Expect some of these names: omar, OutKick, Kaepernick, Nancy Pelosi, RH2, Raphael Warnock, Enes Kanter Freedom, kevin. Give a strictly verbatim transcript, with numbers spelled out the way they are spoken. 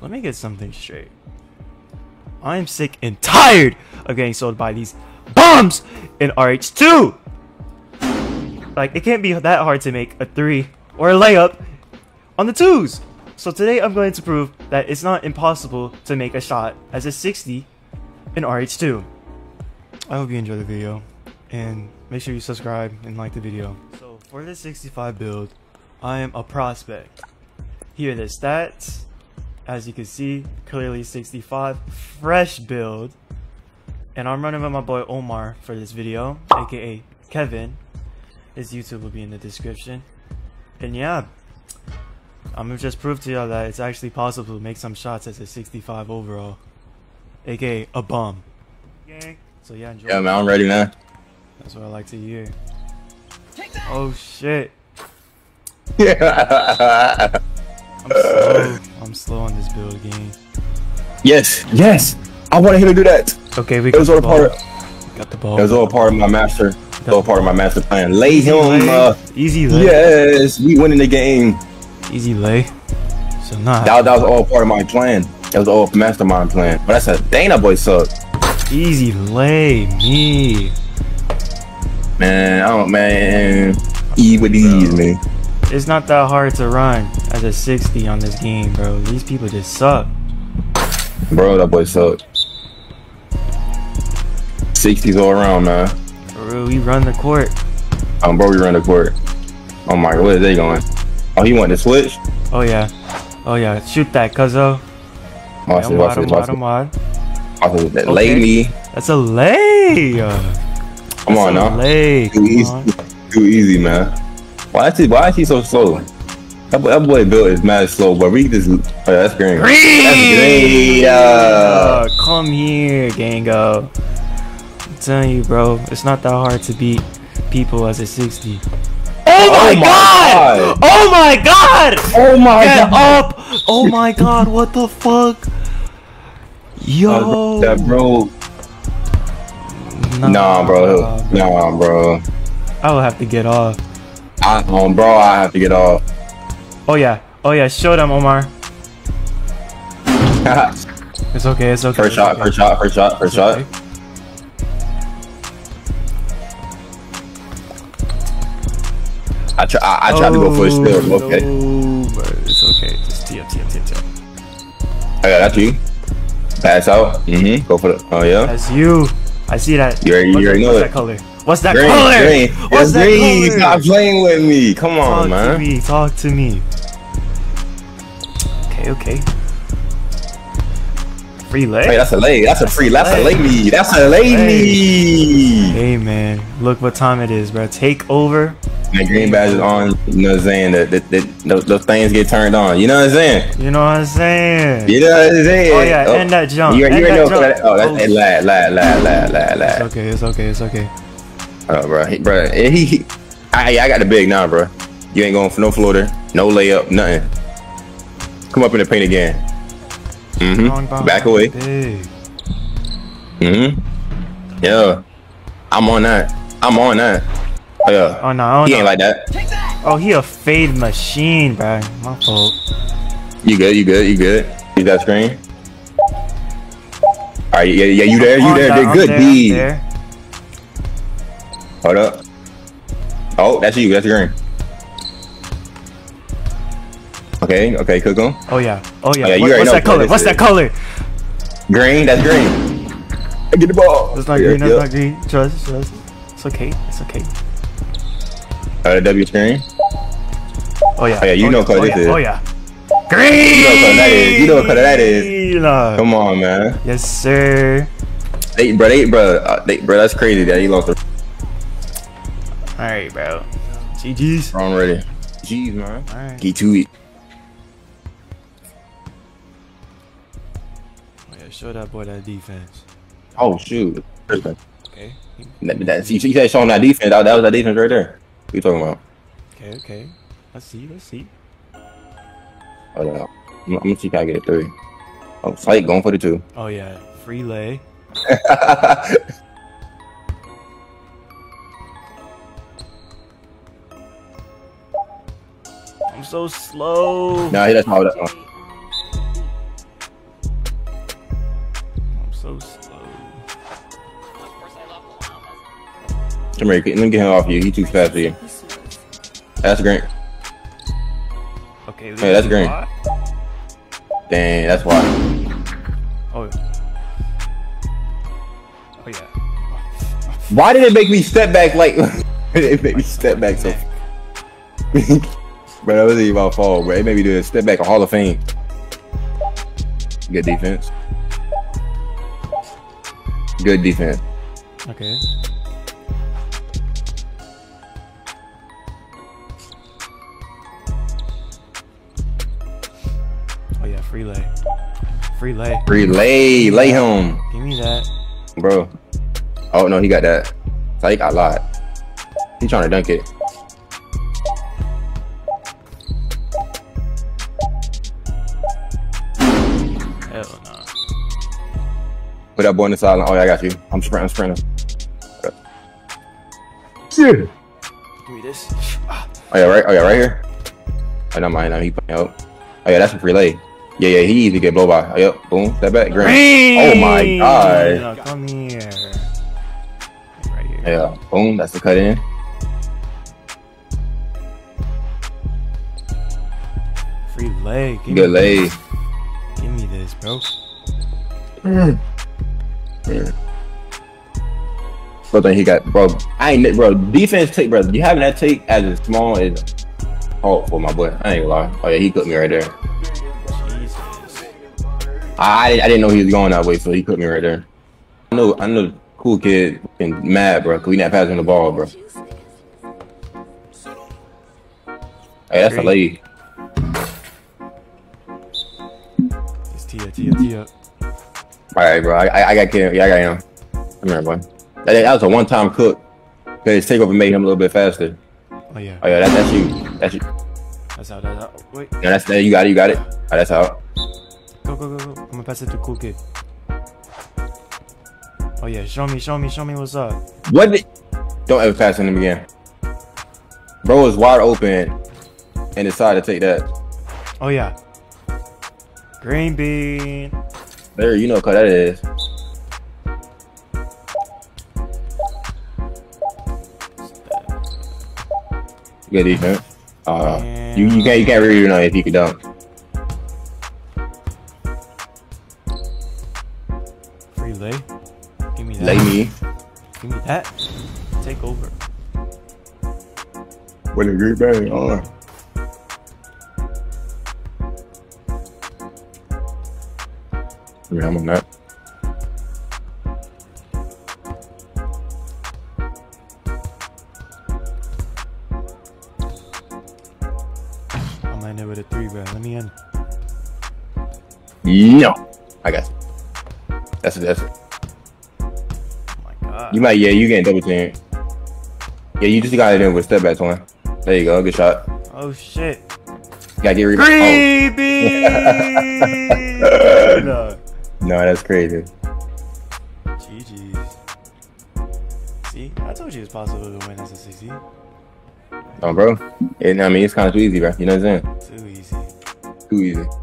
Let me get something straight. I am sick and tired of getting sold by these bombs in R H two. Like, it can't be that hard to make a three or a layup on the twos. So today I'm going to prove that it's not impossible to make a shot as a sixty in R H two. I hope you enjoy the video and make sure you subscribe and like the video. So for this sixty-five build, I am a prospect. Here are the stats. As you can see, clearly sixty-five, fresh build. And I'm running with my boy Omar for this video, aka Kevin. His YouTube will be in the description. And yeah, I'm gonna just prove to y'all that it's actually possible to make some shots as a sixty-five overall, aka a bomb. So yeah, enjoy. Yeah, man, I'm ready, man. That's what I like to hear. Oh shit. Yeah. I'm slow. I'm slow on this build game. Yes, yes. I want him to do that. Okay, we got, it was all the part of, got the ball. It was all part of my master. It was all part of my master plan. Lay easy him. Lay. Uh, easy lay. Yes, we winning the game. Easy lay. So not. That, that was all part of my plan. That was all mastermind plan. But that's a Dana boy sub. Easy lay me. Man, I don't man. Eat with these, man. It's not that hard to run as a sixty on this game, bro. These people just suck. Bro, that boy suck. sixties all around, man. Bro, we run the court. Um, bro, we run the court. Oh my god, where are they going? Oh, he wanted to switch? Oh yeah. Oh yeah, shoot that, cuzzo. Watch it, watch it, watch it. Watch it, that lay me. That's a lay. Come on, now. Lay. Too easy, too easy, man. Why is he? Why is he so slow? That boy, that boy built is mad slow, but we just. Oh yeah, that's green. Green. That's green. Yeah. Oh, come here, Gango. I'm telling you, bro, it's not that hard to beat people as a sixty. Oh my, oh my god. god! Oh my god! Oh my Get god! up! Oh my god! What the fuck? Yo. That bro. Nah, nah bro. bro. Nah, bro. I will have to get off. I, um, bro, I have to get off. Oh yeah, oh yeah, show them, Omar. It's okay, it's okay. First shot, okay. first shot, first shot, first shot. Okay. I try, I, I tried oh, to go for a steal. Okay. No, it's okay. Just tee up, tee up, tee up, tee up. I got you. Pass out. Mm-hmm. Go for the. Oh yeah. That's you. I see that. You already, you already know that color. What's that green, color? Green. What's it's that green. color? Stop playing with me. Come on, Talk man. Talk to me. Talk to me. Okay, okay. Free leg. Hey, that's a leg. That's, that's a free. That's a leg. me. That's a leg me. Hey man, look what time it is, bro. Take over. The green badge is on. You know what I'm saying? That that those, those things get turned on. You know what I'm saying? You know what I'm saying? You know what I'm saying? Oh yeah, oh. end that jump. You, you already know. That, oh, that's oh. Lie, lie, lie, lie, lie, lie. It's okay. It's okay. It's okay. Oh, bro, he, bro, he, he I, I got the big now, bro. You ain't going for no floater, no layup, nothing. Come up in the paint again. Mm-hmm. Back away. Mm-hmm. Yeah, I'm on that. I'm on that. Oh, yeah. Oh no, oh, he ain't no. like that. Oh, he a fade machine, bro. My fault. You good? You good? You good? See that screen? All right, yeah, yeah, you there? You there? They're good, D. Hold up. Oh, that's you. That's green. Okay, okay, cook on. Oh, yeah. Oh, yeah. Oh, yeah. What, what's that color? What's that color? Green, that's green. I get the ball. It's not yeah, green, that's yeah. not green. Trust, trust. It's okay, it's okay. Uh, W screen. Oh, yeah. Oh, yeah, you oh, know what color oh, this yeah. is. Oh, yeah. Green! You know what color that is. You know what color that is. No. Come on, man. Yes, sir. Hey, bro, they, bro, uh, they, bro, that's crazy that he lost the. Alright, bro. G G's. I'm ready. G's, man. Alright. Get to it. Oh, yeah, show that boy that defense. Oh, shoot. Okay. That, that, you, you said showing that defense. That, that was that defense right there. What you talking about? Okay, okay. Let's see. Let's see. Hold on. I'm, I'm going to see if I get a three. Oh, Slate going for the two. Oh, yeah. Free lay. I'm so slow. Nah, he doesn't hold up. so slow. Come here, let me get him off you. He too fast for you. That's green. Okay. Hey, that's green. Why? Dang, that's why. Oh. Oh yeah. Why did it make me step back? Like it made me step back so. But that wasn't even my fault, bro. It made me do a step back, a Hall of Fame. Good defense. Good defense. Okay. Oh yeah, free lay. Free lay. Free lay. Lay home. Give me that. Bro. Oh no, he got that. Like, I lied. He trying to dunk it. Hell no. Put that boy in the sideline. Oh yeah, I got you. I'm sprinting, I'm sprinting. Give me this. Oh yeah, right. Oh yeah, right here. Oh, not mine. No, he playing out. Oh yeah, that's a free lay. Yeah, yeah, he easy to get blow by. Oh, yep, boom, step back, green. Oh my god. No, come here. Right here. Yeah, boom, that's the cut in. Free lay. Give Good lay. This. Give me this, bro. Mm. Mm. Bro, then he got bro. I ain't bro. Defense take, bro. You having that take as small as. Oh, for my boy. I ain't gonna lie. Oh yeah, he cooked me right there. Jesus. I I didn't know he was going that way, so he cooked me right there. I know I know the cool kid and mad, bro, cause we not passing the ball, bro. Hey, that's a lady. It's Tia, Tia, Tia. Alright, bro. I I got Cam. Yeah, I got him. Come here, boy. That, that was a one-time cook. His takeover made him a little bit faster. Oh yeah. Oh yeah, that, that's you. That's you. That's out, that's out. Wait. No, that's there. You got it, you got it. Oh, that's out. Go, go, go, go. I'm gonna pass it to Cool Kid. Oh, yeah. Show me, show me, show me what's up. What? The Don't ever pass on him again. Bro is wide open and decided to take that. Oh, yeah. Green bean. There, you know what that is. Good defense. Uh, you you can't you can't really know if you can dunk. Free lay, give me that. Lay me. Give me that. Take over. What a great bang on. I mean, I'm on that. With a three, bro. Let me in. No, I got you. That's it. That's it. Oh my god. You might, yeah. You getting double teamed. Yeah, you just got it in with step back one. There you go. Good shot. Oh shit. Gotta get rebound. Oh. no. no, that's crazy. G G's. See, I told you it's possible to win as a sixty. Oh, bro. It, I mean, it's kind of too easy, bro. You know what I'm saying? Too easy. Too easy.